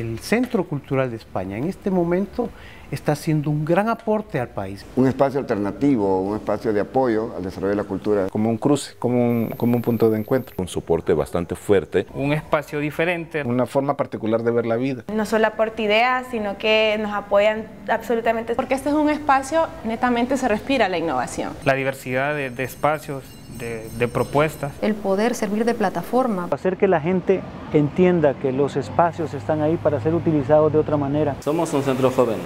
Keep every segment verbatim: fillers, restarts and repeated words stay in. el Centro Cultural de España en este momento está haciendo un gran aporte al país. Un espacio alternativo, un espacio de apoyo al desarrollo de la cultura. Como un cruce, como un, como un punto de encuentro. Un soporte bastante fuerte. Un espacio diferente. Una forma particular de ver la vida. No solo aporta ideas, sino que nos apoyan absolutamente. Porque este es un espacio, netamente se respira la innovación. La diversidad de, de espacios, de, de propuestas. El poder servir de plataforma. Hacer que la gente entienda que los espacios están ahí para ser utilizados de otra manera. Somos un centro joven.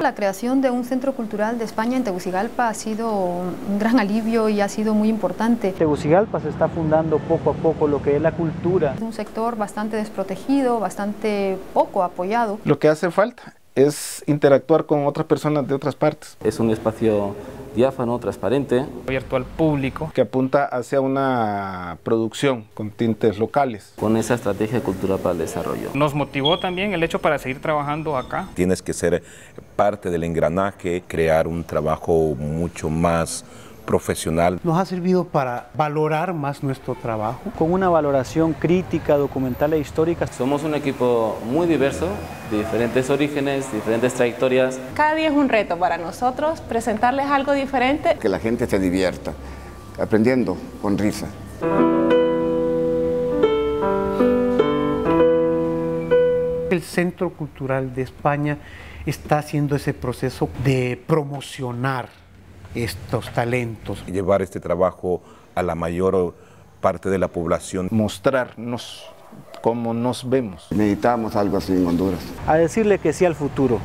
La creación de un Centro Cultural de España en Tegucigalpa ha sido un gran alivio y ha sido muy importante. Tegucigalpa se está fundando poco a poco lo que es la cultura. Es un sector bastante desprotegido, bastante poco apoyado. Lo que hace falta es interactuar con otras personas de otras partes. Es un espacio diáfano, transparente, abierto al público, que apunta hacia una producción con tintes locales. Con esa estrategia de cultura para el desarrollo. Nos motivó también el hecho para seguir trabajando acá. Tienes que ser parte del engranaje, crear un trabajo mucho más profesional. Nos ha servido para valorar más nuestro trabajo, con una valoración crítica, documental e histórica. Somos un equipo muy diverso, de diferentes orígenes, diferentes trayectorias. Cada día es un reto para nosotros presentarles algo diferente. Que la gente se divierta, aprendiendo con risa. El Centro Cultural de España está haciendo ese proceso de promocionar estos talentos. Llevar este trabajo a la mayor parte de la población. Mostrarnos cómo nos vemos. Necesitamos algo así en Honduras. A decirle que sí al futuro.